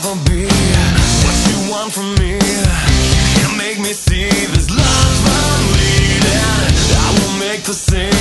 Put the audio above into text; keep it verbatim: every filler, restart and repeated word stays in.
never be what you want from me. You can make me see this love I'm leading. I will make the same.